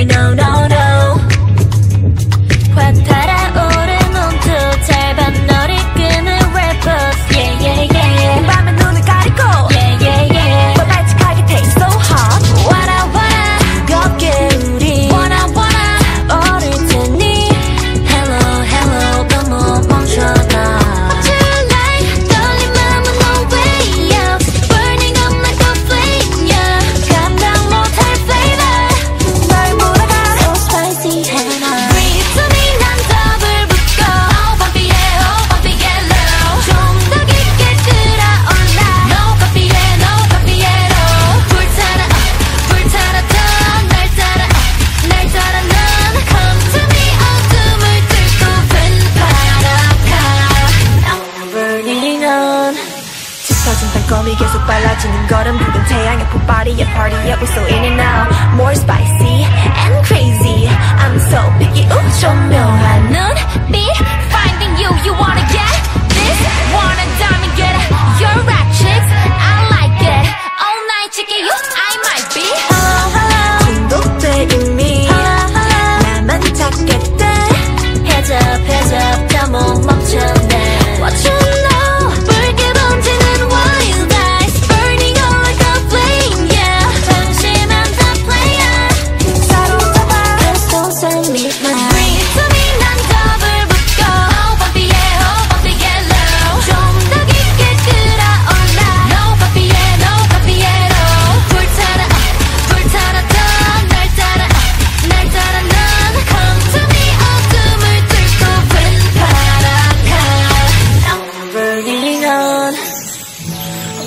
say no, no, no. 확 달아오른 온도 달밤 너를 끄는 rappers. Yeah, yeah, yeah. 밤에 눈을 가리고. Yeah, yeah, yeah. 더 발칙하게 taste so hot. Wanna, wanna. 뜨겁게 우리. Wanna, wanna. 어릴 테니. Hello, hello. 너무 멈춰놔. What's your life? 떨린 마음은 no way out. Burning up like a flame, yeah. 감당 못할 flavor. 널 몰아가. So spicy, heaven high. 달콤이 계속 빨라지는 걸음 붉은 태양의 폭발이 yeah, party yeah, we're so in and out. More spicy and crazy, I'm so picky. Ooh, 좀 묘한 눈빛 Finding you, you wanna get this? Wanna diamond get it? You're right chicks, I like it. All night chicken, you, I might be. Hello, hello. 중독돼 이미 나만 찾겠대. Heads up, heads up. 다 못 멈췄네. What you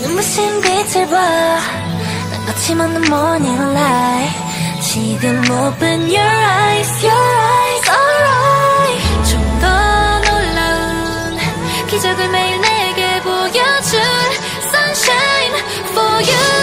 눈부신 빛을 봐. 난 거침없는 morning light. 지금 open your eyes, alright. 좀 더 놀라운 기적을 매일 내게 보여준 sunshine for you.